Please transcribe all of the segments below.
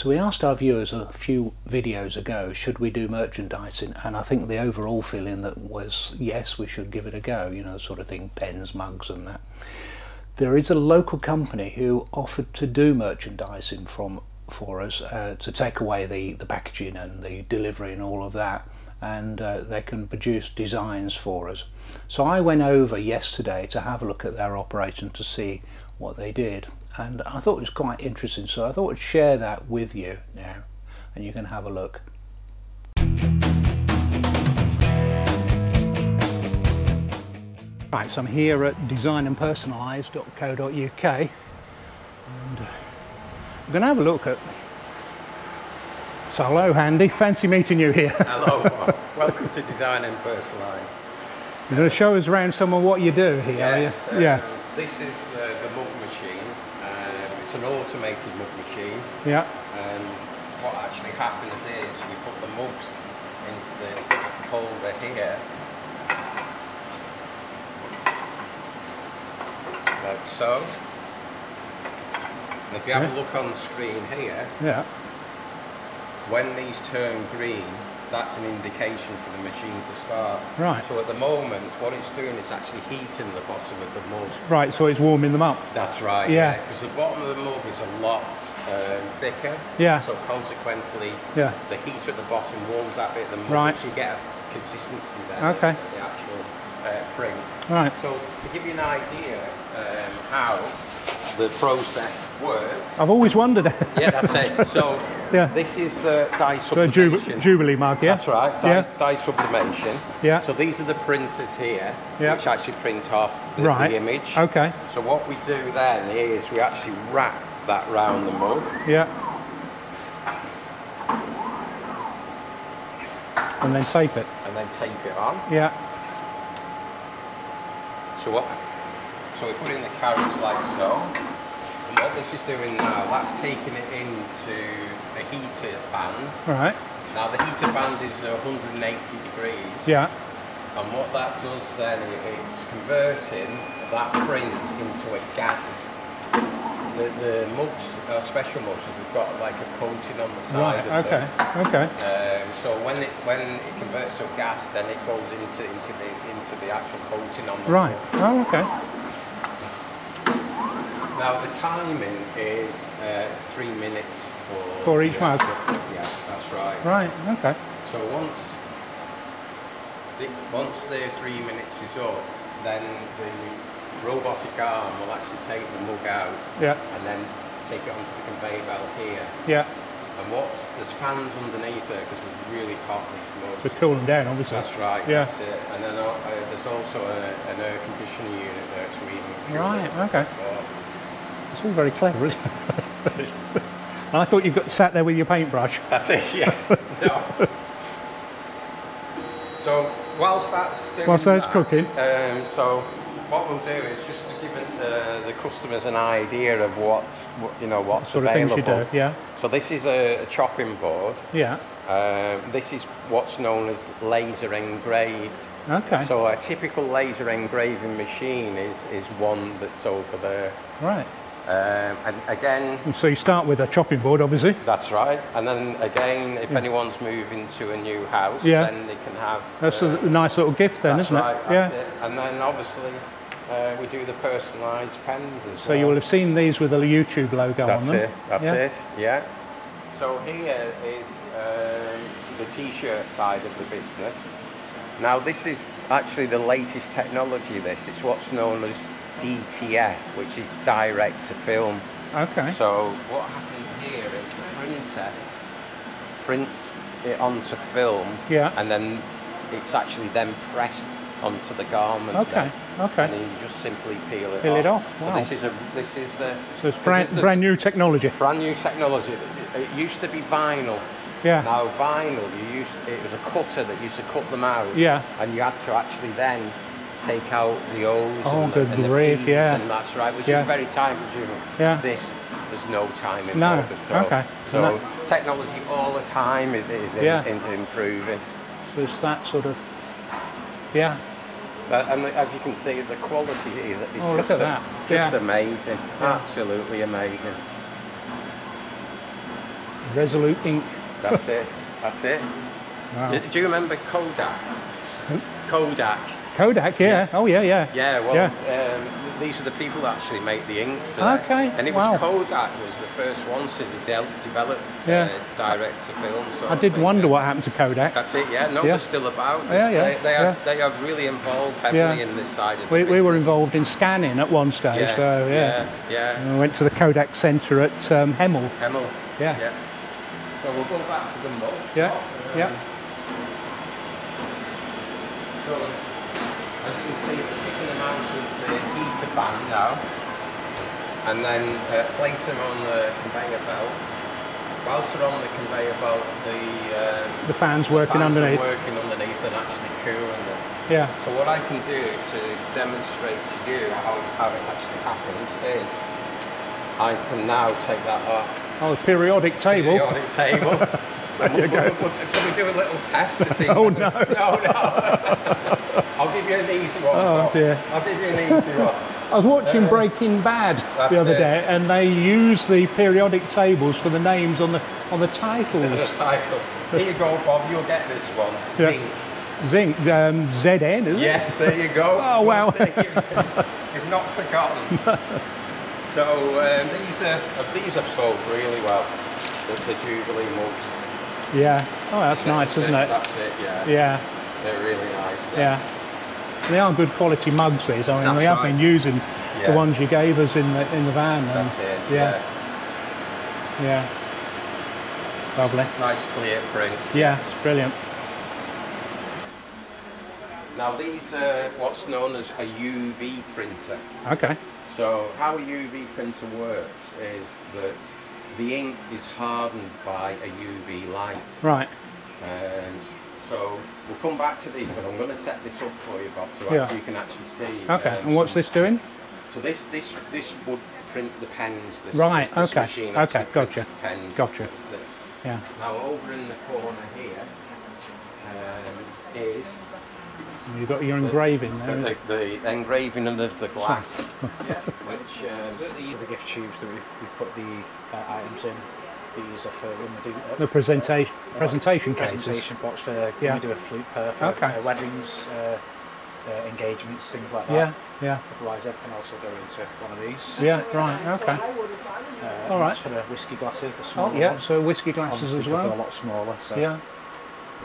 So we asked our viewers a few videos ago, should we do merchandising? And I think the overall feeling that was, yes, we should give it a go, you know, sort of thing, pens, mugs and that. There is a local company who offered to do merchandising for us to take away the packaging and the delivery and all of that, and they can produce designs for us. So I went over yesterday to have a look at their operation to see what they did, and I thought it was quite interesting, so I thought I'd share that with you now and you can have a look. Right, so I'm here at designandpersonalise.co.uk and I'm going to have a look at... So hello Andy, fancy meeting you here. Hello, welcome to Design and Personalise. You're going to show us around some of what you do here, yes, are you? Yeah. This is the mug machine. It's an automated mug machine. Yeah. And what actually happens is we put the mugs into the holder here. Like so. And if you have a look on the screen here, yeah, when these turn green, that's an indication for the machine to start. Right. So at the moment, what it's doing is actually heating the bottom of the mug. Right, so it's warming them up. That's right. Yeah. Because the bottom of the mug is a lot thicker. Yeah. So consequently, yeah, the heat at the bottom warms that bit of the mug. Right. So you get a consistency there. Okay. The actual print. Right. So to give you an idea how the process works. I've always wondered. Yeah, that's it. So yeah, this is dye sub-dimension. So Jubilee mug, yeah? That's right, dye sub-dimension. Yeah. So these are the printers here, yeah, which actually print off the, the image. Okay. So what we do then is we actually wrap that round the mug. Yeah. And then tape it. And then tape it on. Yeah. So what? So we put in the carrots like so, and what this is doing now, that's taking it into the heater band. Right. Now the heater band is 180 degrees. Yeah. And what that does then, it's converting that print into a gas. The mugs are special mugs, so we've got like a coating on the side of them. Okay, okay. So when it converts to gas, then it goes into the actual coating on the mug. Oh, okay. Now the timing is 3 minutes for each mug. Yeah, that's right. Right. Okay. So once the 3 minutes is up, then the robotic arm will actually take the mug out. Yeah. And then take it onto the conveyor belt here. Yeah. And there's fans underneath there because it's really hot. It's cooling down, obviously. That's right. Yeah. That's it. And then there's also an air conditioning unit there to even. Right. Okay. It's all very clever, isn't it? And I thought you sat there with your paintbrush. That's it, yes. No. So whilst that's cooking, so what we'll do is just to give the customers an idea of what's available. Sort of things you do, yeah. So this is a chopping board. Yeah. This is what's known as laser engraved. Okay. So a typical laser engraving machine is one that's over there. Right. And again, so you start with a chopping board, obviously. That's right. And then again, if anyone's moving to a new house, then they can have. That's a nice little gift, then, isn't it? That's it. And then obviously, we do the personalised pens as well. So you will have seen these with a YouTube logo on them. That's it. That's it. Yeah. So here is the T-shirt side of the business. Now this is actually the latest technology. It's what's known as DTF, which is direct to film. Okay. So what happens here is the printer prints it onto film, yeah, and then it's actually then pressed onto the garment. Okay. Then, okay. And then you just simply peel it off. Wow. So so it's brand new technology. Brand new technology. It used to be vinyl. Yeah. Now vinyl, it was a cutter that used to cut them out. Yeah. And you had to actually then take out the O's and the P's, and that's right, which is very time consuming. Yeah. There's no time involved. No. So, okay. So technology all the time is improving. So it's that sort of, yeah. And as you can see, the quality is just amazing, absolutely amazing. Resolute ink. That's it. That's it. Wow. Do you remember Kodak? Kodak. Kodak, yeah. Yes. Oh, yeah, yeah. Yeah, well, yeah. These are the people that actually make the ink for that. Okay. And it was wow. Kodak was the first one to develop direct-to-film. I did wonder what happened to Kodak. That's it, yeah. No, they're still about. Yeah, yeah. They have really involved heavily in this side of the business. We were involved in scanning at one stage, so yeah. I went to the Kodak Centre at Hemel. Hemel. Yeah. So we'll go back to the mold. Yeah, So, as you can see, we're picking them out of the heater band now, and then place them on the conveyor belt. Whilst they're on the conveyor belt, the fans working underneath. Are working underneath and actually cooling them. Yeah. So what I can do to demonstrate to you how it actually happens is I can now take that off. Oh, the periodic table. Periodic table. So we do a little test to see. Oh no! No, no! I'll give you an easy one. Oh dear! I'll give you an easy one. I was watching Breaking Bad the other day, and they use the periodic tables for the names on the titles. The title. Here you go, Bob. You'll get this one. Zinc. Zinc. ZN. Isn't it? Yes. There you go. Oh wow! You've not forgotten. So these have sold really well. The Jubilee mugs. Yeah. Oh, that's nice, isn't it? That's it, yeah. Yeah. They're really nice. Yeah. They are good quality mugs, these. I mean, that's we have been using the ones you gave us in the van. That's it, yeah. Yeah. Lovely. Nice clear print. Yeah, it's brilliant. Now, these are what's known as a UV printer. Okay. So, how a UV printer works is that the ink is hardened by a UV light. Right. And so we'll come back to these, but I'm going to set this up for you, Bob, so you can actually see. Okay. And what's this doing? So this would print the pens. This This machine actually prints the pens. Gotcha. Yeah. Now over in the corner here is. You've got your engraving there. The engraving of the glass. Yeah, which these are the gift tubes that we put the items in. These are for when we do the presentation cases. Presentation box for when we do a flute pair for weddings, engagements, things like that. Yeah, yeah. Otherwise, everything else will go into one of these. Yeah, right, okay. All right. That's for the whiskey glasses, the smaller ones. Yeah, so whiskey glasses obviously as well. They're a lot smaller. So. Yeah.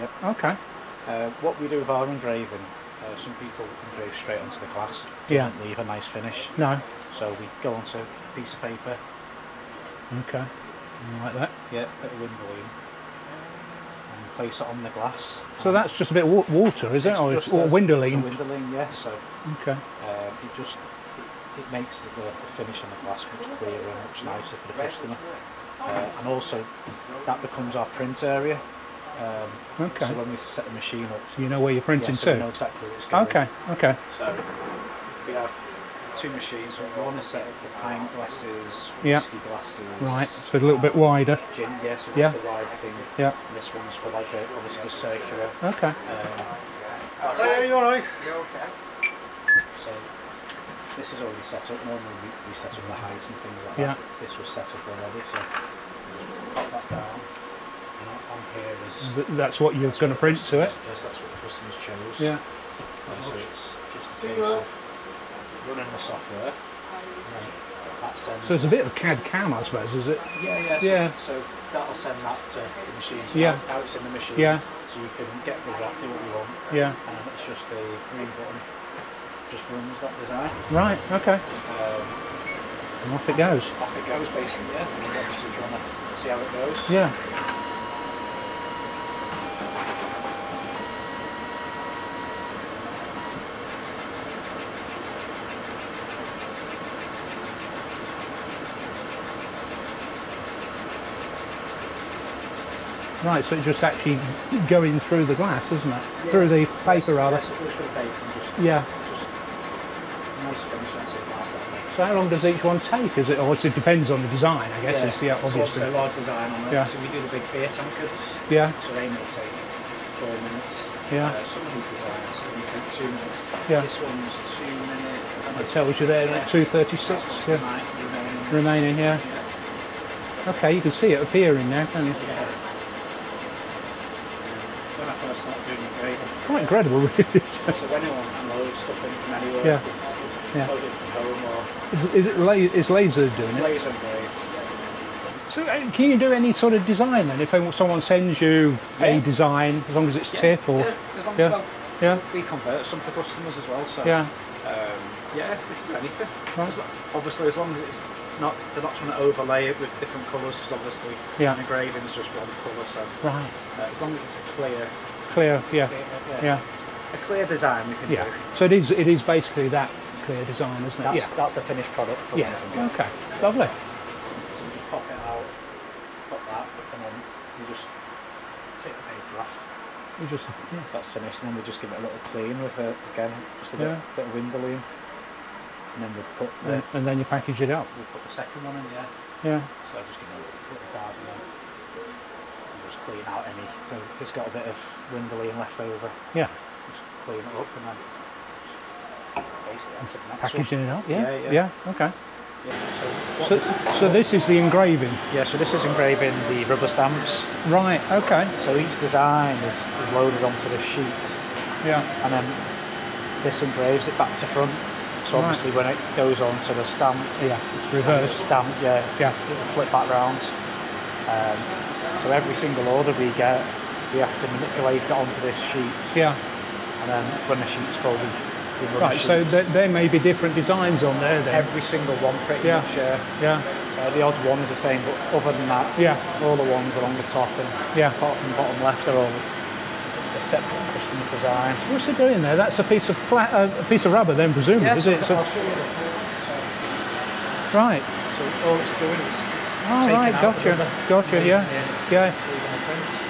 Yep. Okay. What we do with our engraving, some people engrave straight onto the glass, doesn't leave a nice finish. No. So we go onto a piece of paper. Okay. Like that. Yeah, bit of wind volume. And place it on the glass. So that's just a bit of water, is it? Or it's windowling? Windowling, yeah. So okay. It just it makes the finish on the glass much clearer and much nicer for the customer. And also that becomes our print area. Okay. So when we set the machine up, so you know where you're printing to. We know exactly where it's going. Okay. Okay. So we have two machines. One is set for pint glasses, whiskey glasses. Right. So a little bit wider. Gin, yes. Yeah, so it's the wide thing. Yeah. And this one's for like a obviously circular. Okay. Are you all right? Yeah. Okay. So this is already set up. Normally we set up the heights and things like that. Yeah. This was set up already, so just pop that down. On here is that's what you're going to print to it. Yes, that's what the customers chose. Yeah. So it's just a case of running the software. So it's a bit of a CAD CAM, I suppose, is it? Yeah, yeah. Yeah. So that'll send that to the machine. So now it's in the machine. Yeah. So you can get through that, do what you want. Yeah. And it's just the green button just runs that design. Right. Okay. And off it goes. Off it goes, basically. Yeah. Because obviously, if you want to see how it goes. Yeah. Right, so it's just actually going through the glass, isn't it? Yeah. Through the paper, rather. Yes, through the paper. Yeah. Just nice finish onto the glass that way. So how long does each one take? Is it, or it depends on the design, I guess. It's, obviously. So it's a large design on there. Yeah. So we do the big beer tankers. Yeah. So they may take 4 minutes. Yeah. Some of these designs may take 2 minutes. Yeah. This one's 2 minutes. It tells you there, 2:36. Yeah. Remaining. Yeah. Okay, you can see it appearing now, can't you? Yeah. When I first started doing it, quite incredible, really. So anyone can load stuff in from anywhere. Yeah. Yeah. Load it from home or... It's laser doing it? It's laser engraved. So can you do any sort of design then? If someone sends you a design, as long as it's TIFF or... We convert some to customers as well, so... Yeah. We can do anything. Right. Obviously, as long as it's... they're not trying to overlay it with different colours, because obviously engraving is just one colour, so as long as it's clear. A clear design we can do. So it is basically that clear design, isn't it? That's the finished product for them. Okay, lovely. So you just pop it out, pop that, and then you just take the paper off. You just, that's finished, and then we just give it a little clean with it, again, just a bit of wind balloon. And then we put the, and then you package it up. We put the second one in, So I just give it a little bit of dye and just clean out any. So if it's got a bit of wind balloon left over, just clean it up and then basically that's the next packaging one. It up. Okay. Yeah, so this is the engraving. Yeah, so this is engraving the rubber stamps. Right. Okay. So each design is loaded onto this sheet. Yeah. And then this engraves it back to front. So obviously when it goes on to the stamp, it's reversed. It'll flip back round. So every single order we get, we have to manipulate it onto this sheet. Yeah. And then when the sheet's folded, we run the sheet. So there may be different designs on there then? Every single one pretty much, the odd one is the same, but other than that, all the ones along the top and apart from the bottom left are all a separate customer's design. What's it doing there? That's a piece of rubber, then presumably, is it? So, I'll show you the floor. Right. So all it's doing is taking out the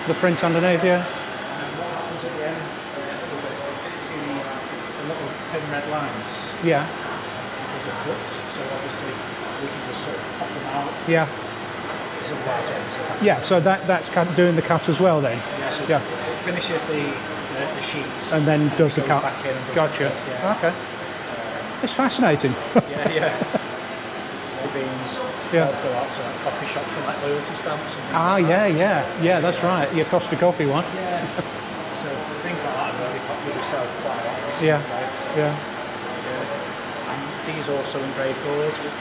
the print underneath, And then what happens at the end? See the little thin red lines. Yeah. Because they're clipped, so obviously we can just sort of pop them out. Yeah. So that's kind of doing the cut as well then. Yeah. So it finishes the sheets and then does the cut. Back in and does the cut. Okay. It's fascinating. More beans. I'll go out to that coffee shop for like loyalty stamps. And that's right. Your Costa Coffee one. Yeah. So things like that are really popular. We sell quite a lot. And these also engraved boards, which.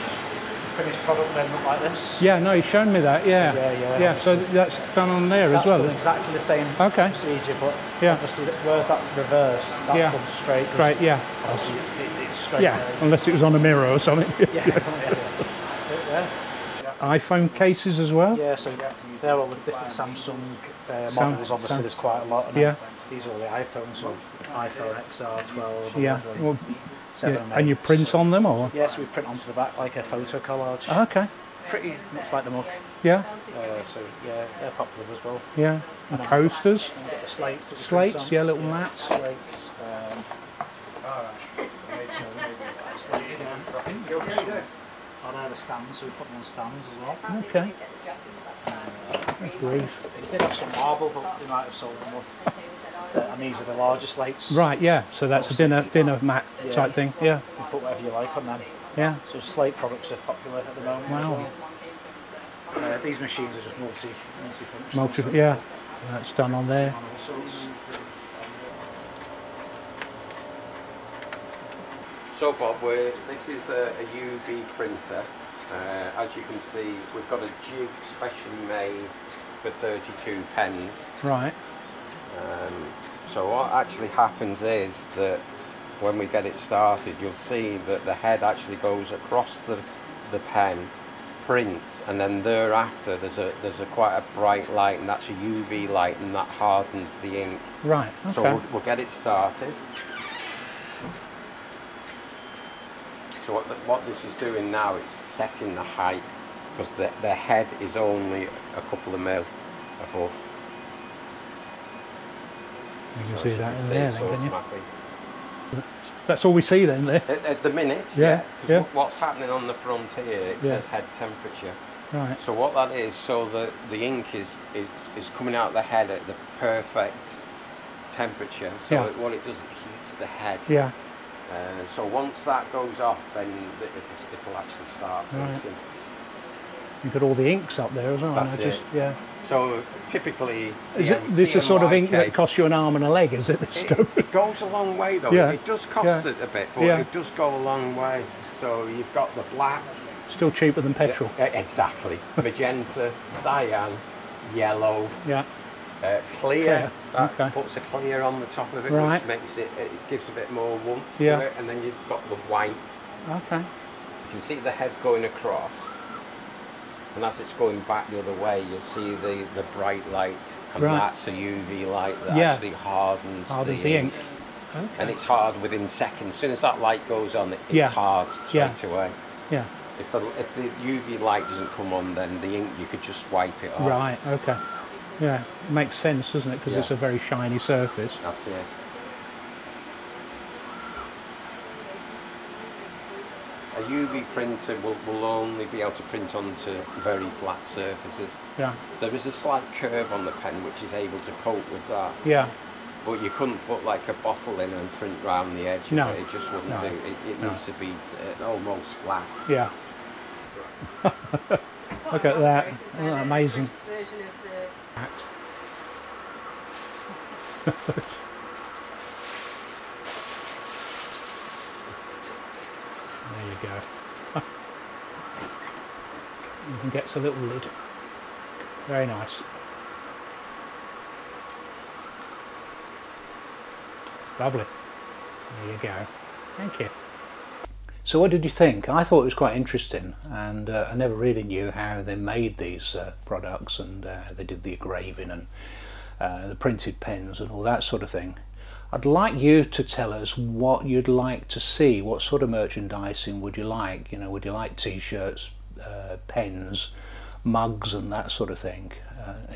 Finished product then look like this. Yeah, no, he's shown me that. Yeah, so that's done on there as well. That's exactly the same procedure, but obviously, where's that reverse? That's done straight. Right. Obviously, it's straight. Unless it was on a mirror or something. That's it. iPhone cases as well. Yeah, so they're all the different Samsung models. Obviously, there's quite a lot. These are all the iPhones. So iPhone XR12. Well, 7 and you print on them, or? Yes, we print onto the back like a photo collage. Oh, okay. Pretty much like the mug. Yeah. They're popular as well. Yeah. And coasters. And get the slates. Slates, little mats. Slates. On the stands, so we put them on stands as well. Okay. They did some marble, but they might have sold them up. And these are the larger slates. Right, so that's a dinner mat type thing. Yeah. You can put whatever you like on them. Yeah. So slate products are popular at the moment. Wow. As well. These machines are just multi-functional. That's done on there. So Bob, this is a UV printer. As you can see, we've got a jig specially made for 32 pens. Right. So what actually happens is that when we get it started, you'll see that the head actually goes across the pen, prints, and then thereafter there's quite a bright light, and that's a UV light, and that hardens the ink. Right. Okay. So we'll get it started. So what this is doing now, it's setting the height, because the head is only a couple of mil above. You can see that in there, can you? That's all we see then there? At the minute, what's happening on the front here, it says head temperature. Right. So what that is, so the ink is coming out the head at the perfect temperature. So what it does, it heats the head. Yeah. So once that goes off, then it'll actually start printing. you put all the inks up there as well. That's it. Yeah. So typically, this is sort of ink that costs you an arm and a leg, is it? This stuff? It goes a long way though. Yeah. It does cost it a bit, but it does go a long way. So you've got the black. Still cheaper than petrol. Exactly. Magenta, cyan, yellow. Yeah. Clear. That puts a clear on the top of it, which makes it, it gives a bit more warmth to it, and then you've got the white. Okay. You can see the head going across, and as it's going back the other way, you'll see the bright light, and that's a UV light that actually hardens the ink. Okay. And it's hard within seconds. As soon as that light goes on, it's hard straight away. Yeah. If the UV light doesn't come on, then the ink, you could just wipe it off. Right, okay. Yeah, it makes sense, doesn't it? Because it's a very shiny surface. That's it. A UV printer will only be able to print onto very flat surfaces. Yeah. There is a slight curve on the pen which is able to cope with that. Yeah. But you couldn't put like a bottle in and print round the edge. No. It just wouldn't do. It needs to be almost flat. Yeah. Look at that. Isn't that amazing? There you go. You can get a little lid. Very nice. Lovely. There you go. Thank you. So what did you think? I thought it was quite interesting, and I never really knew how they made these products, and they did the engraving and the printed pens and all that sort of thing. I'd like you to tell us what you'd like to see. What sort of merchandising would you like? You know, would you like t-shirts, pens, mugs and that sort of thing?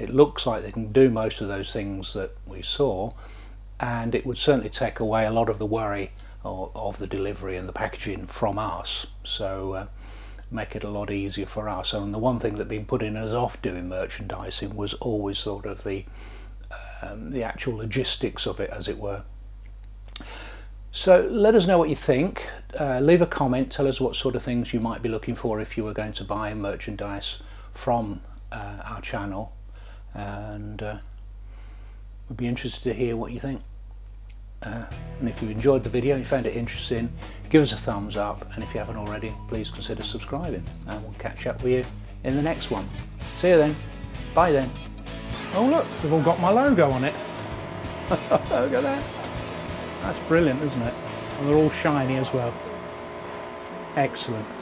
It looks like they can do most of those things that we saw, and it would certainly take away a lot of the worry of the delivery and the packaging from us, so make it a lot easier for us. And the one thing that been putting us off doing merchandising was always sort of the actual logistics of it, as it were. So let us know what you think. Leave a comment, tell us what sort of things you might be looking for if you were going to buy merchandise from our channel, and we'd be interested to hear what you think. And if you enjoyed the video and you found it interesting, give us a thumbs up, and if you haven't already, please consider subscribing, and we'll catch up with you in the next one. See you then. Bye then. Oh look, they've all got my logo on it. Look at that. That's brilliant, isn't it? And they're all shiny as well. Excellent.